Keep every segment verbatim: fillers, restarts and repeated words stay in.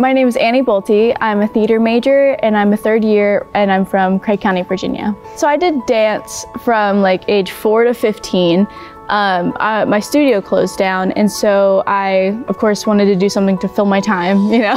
My name is Annie Bolte. I'm a theater major and I'm a third year and I'm from Craig County, Virginia. So I did dance from like age four to fifteen. Um, I, my studio closed down and so I, of course, wanted to do something to fill my time, you know,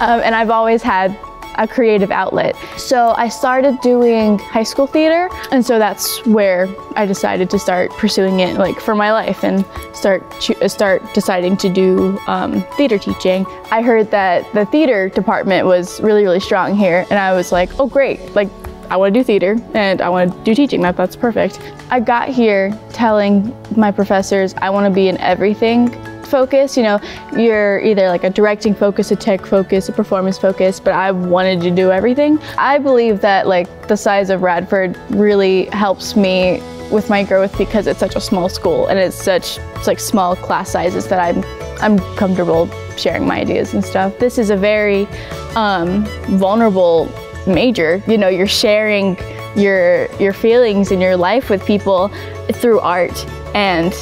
um, and I've always had a creative outlet. So I started doing high school theater, and so that's where I decided to start pursuing it like for my life and start start deciding to do um, theater teaching. I heard that the theater department was really, really strong here, and I was like, oh great, like I want to do theater and I want to do teaching, that, that's perfect. I got here telling my professors I want to be in everything focus, you know, you're either like a directing focus, a tech focus, a performance focus, but I wanted to do everything. I believe that like the size of Radford really helps me with my growth because it's such a small school and it's such it's like small class sizes that I'm I'm comfortable sharing my ideas and stuff. This is a very um, vulnerable major, you know, you're sharing your your feelings and your life with people through art, and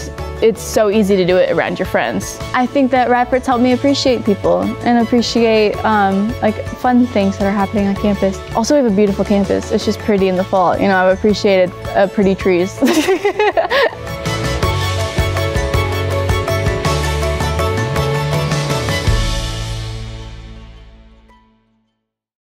it's so easy to do it around your friends. I think that Radford's helped me appreciate people and appreciate um, like fun things that are happening on campus. Also, we have a beautiful campus. It's just pretty in the fall. You know, I've appreciated uh, pretty trees.